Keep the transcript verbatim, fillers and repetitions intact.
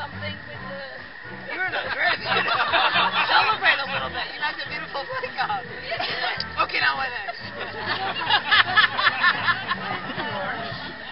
something with the... You're not crazy. Celebrate a little bit. You knocked a beautiful flick off. Okay, now wait a minute.